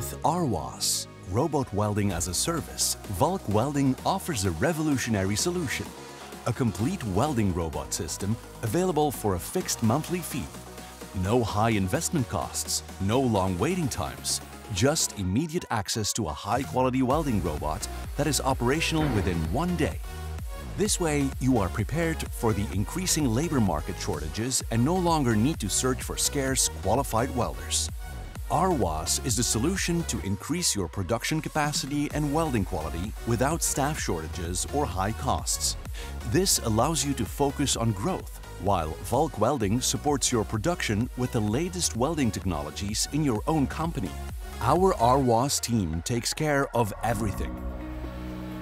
With RWAAS, Robot Welding as a Service, Valk Welding offers a revolutionary solution. A complete welding robot system available for a fixed monthly fee. No high investment costs, no long waiting times, just immediate access to a high-quality welding robot that is operational within 1 day. This way, you are prepared for the increasing labor market shortages and no longer need to search for scarce, qualified welders. RWAAS is the solution to increase your production capacity and welding quality without staff shortages or high costs. This allows you to focus on growth, while Valk Welding supports your production with the latest welding technologies in your own company. Our RWAAS team takes care of everything: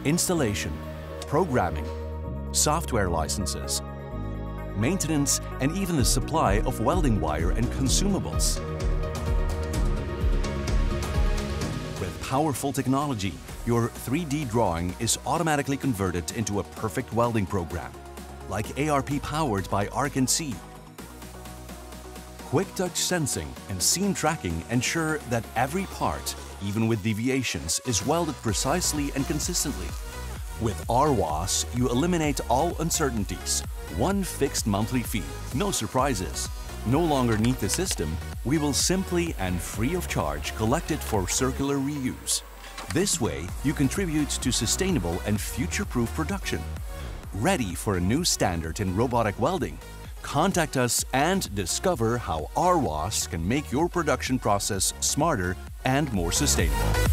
installation, programming, software licenses, maintenance, and even the supply of welding wire and consumables. Powerful technology, your 3D drawing is automatically converted into a perfect welding program, like ARP powered by ArcNC. Quick touch sensing and seam tracking ensure that every part, even with deviations, is welded precisely and consistently. With RWAAS, you eliminate all uncertainties. One fixed monthly fee, no surprises. No longer need the system, we will simply and free of charge collect it for circular reuse. This way, you contribute to sustainable and future-proof production. Ready for a new standard in robotic welding? Contact us and discover how RWAAS can make your production process smarter and more sustainable.